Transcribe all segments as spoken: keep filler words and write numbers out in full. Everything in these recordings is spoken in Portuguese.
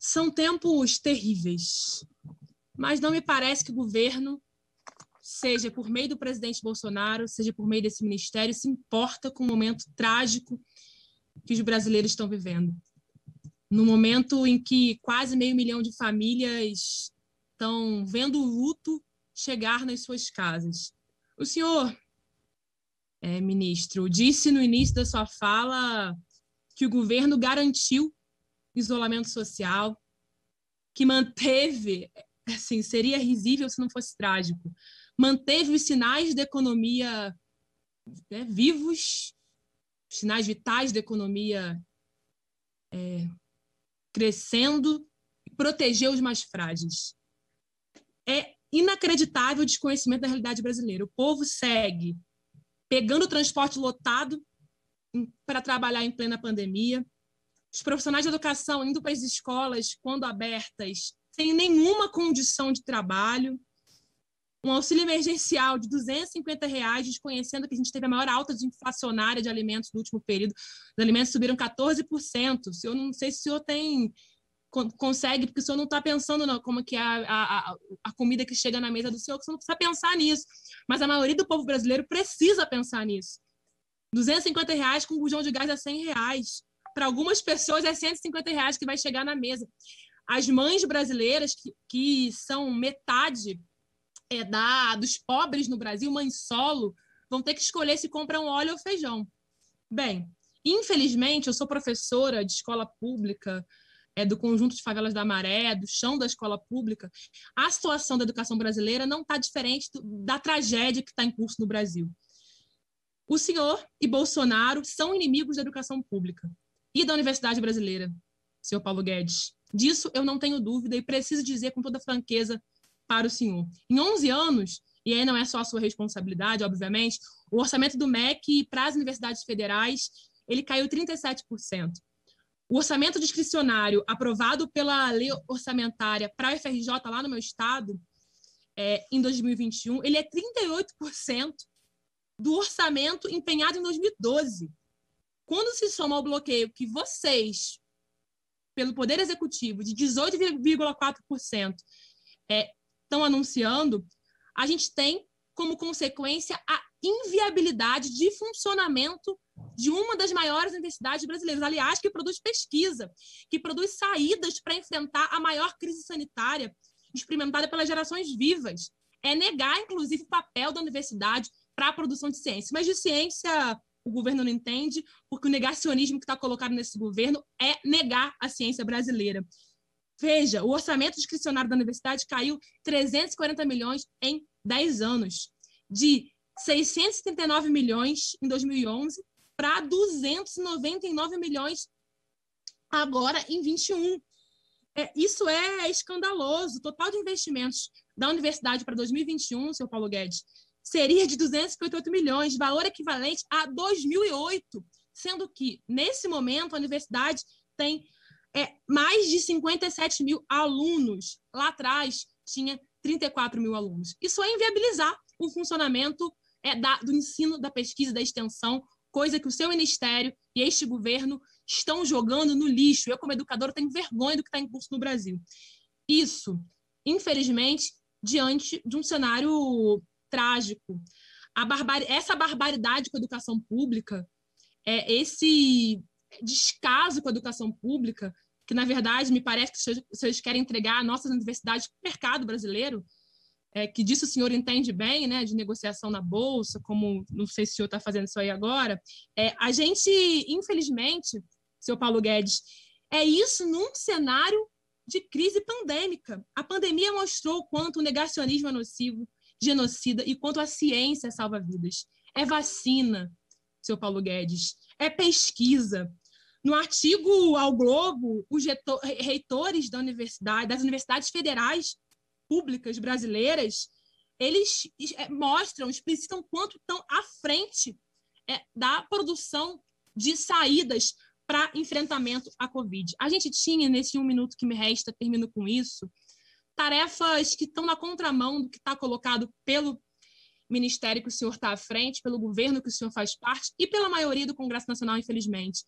São tempos terríveis, mas não me parece que o governo, seja por meio do presidente Bolsonaro, seja por meio desse ministério, se importa com o momento trágico que os brasileiros estão vivendo. No momento em que quase meio milhão de famílias estão vendo o luto chegar nas suas casas. O senhor, é, ministro, disse no início da sua fala que o governo garantiu isolamento social, que manteve, assim, seria risível se não fosse trágico, manteve os sinais da economia, né, vivos, os sinais vitais da economia é, crescendo, e protegeu os mais frágeis. É inacreditável o desconhecimento da realidade brasileira. O povo segue pegando o transporte lotado para trabalhar em plena pandemia, os profissionais de educação indo para as escolas, quando abertas, sem nenhuma condição de trabalho, um auxílio emergencial de duzentos e cinquenta reais, desconhecendo que a gente teve a maior alta inflacionária de alimentos no último período. Os alimentos subiram quatorze por cento. O senhor, não sei se o senhor tem, consegue, porque o senhor não está pensando não, como que é a, a, a comida que chega na mesa do senhor, que o senhor não precisa pensar nisso. Mas a maioria do povo brasileiro precisa pensar nisso. duzentos e cinquenta reais com um bujão de gás a cem reais. Para algumas pessoas é cento e cinquenta reais que vai chegar na mesa. As mães brasileiras, que, que são metade é, da, dos pobres no Brasil, mães solo, vão ter que escolher se compram óleo ou feijão. Bem, infelizmente, eu sou professora de escola pública, é, do conjunto de favelas da Maré, do chão da escola pública. A situação da educação brasileira não está diferente do, da tragédia que está em curso no Brasil. O senhor e Bolsonaro são inimigos da educação pública e da Universidade Brasileira, senhor Paulo Guedes. Disso eu não tenho dúvida e preciso dizer com toda franqueza para o senhor. Em onze anos, e aí não é só a sua responsabilidade, obviamente, o orçamento do M E C para as universidades federais, ele caiu trinta e sete por cento. O orçamento discricionário aprovado pela lei orçamentária para a U F R J lá no meu estado, é, em dois mil e vinte e um, ele é trinta e oito por cento do orçamento empenhado em dois mil e doze. Quando se soma ao bloqueio que vocês, pelo Poder Executivo, de dezoito vírgula quatro por cento estão é, anunciando, a gente tem como consequência a inviabilidade de funcionamento de uma das maiores universidades brasileiras, aliás, que produz pesquisa, que produz saídas para enfrentar a maior crise sanitária experimentada pelas gerações vivas. É negar, inclusive, o papel da universidade para a produção de ciência, mas de ciência... O governo não entende, porque o negacionismo que está colocado nesse governo é negar a ciência brasileira. Veja, o orçamento discricionário da universidade caiu trezentos e quarenta milhões em dez anos, de seiscentos e setenta e nove milhões em dois mil e onze para duzentos e noventa e nove milhões agora em vinte e um. É, isso é escandaloso. O total de investimentos da universidade para dois mil e vinte e um, senhor Paulo Guedes, seria de duzentos e cinquenta e oito milhões, valor equivalente a dois mil e oito, sendo que, nesse momento, a universidade tem é, mais de cinquenta e sete mil alunos. Lá atrás, tinha trinta e quatro mil alunos. Isso é inviabilizar o funcionamento é, da, do ensino, da pesquisa, da extensão, coisa que o seu ministério e este governo estão jogando no lixo. Eu, como educadora, tenho vergonha do que está em curso no Brasil. Isso, infelizmente, diante de um cenário... trágico. A barbar... Essa barbaridade com a educação pública, é esse descaso com a educação pública, que, na verdade, me parece que vocês querem entregar a nossa universidade para o mercado brasileiro, é, que disso o senhor entende bem, né, de negociação na Bolsa, como não sei se o senhor está fazendo isso aí agora. É, a gente, infelizmente, senhor Paulo Guedes, é isso num cenário de crise pandêmica. A pandemia mostrou o quanto o negacionismo é nocivo, genocida, e quanto à ciência salva vidas. É vacina, senhor Paulo Guedes, é pesquisa. No artigo ao Globo, os reitores da universidade, das universidades federais públicas brasileiras, eles mostram, explicitam quanto estão à frente é, da produção de saídas para enfrentamento à Covid. A gente tinha, nesse um minuto que me resta, termino com isso, tarefas que estão na contramão do que está colocado pelo ministério que o senhor está à frente, pelo governo que o senhor faz parte e pela maioria do Congresso Nacional, infelizmente.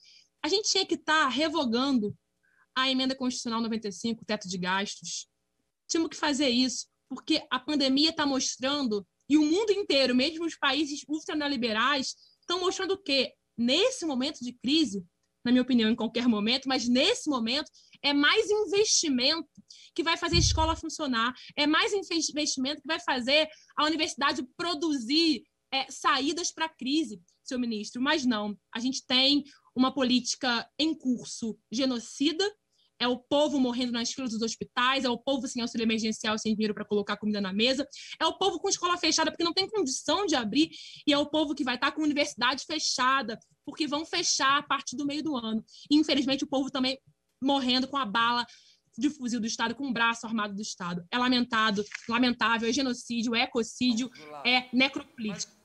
A gente tinha que estar tá revogando a Emenda Constitucional noventa e cinco, o teto de gastos. Tínhamos que fazer isso, porque a pandemia está mostrando, e o mundo inteiro, mesmo os países ultraliberais, estão mostrando que, nesse momento de crise, na minha opinião, em qualquer momento, mas nesse momento, é mais investimento que vai fazer a escola funcionar, é mais investimento que vai fazer a universidade produzir é, saídas para a crise, seu ministro. Mas não, a gente tem uma política em curso genocida, é o povo morrendo nas filas dos hospitais, é o povo sem auxílio emergencial, sem dinheiro para colocar comida na mesa, é o povo com escola fechada porque não tem condição de abrir, e é o povo que vai estar com universidade fechada porque vão fechar a partir do meio do ano. E, infelizmente, o povo também morrendo com a bala de fuzil do Estado, com o braço armado do Estado. É lamentado, lamentável, é genocídio, é ecocídio, é necropolítica.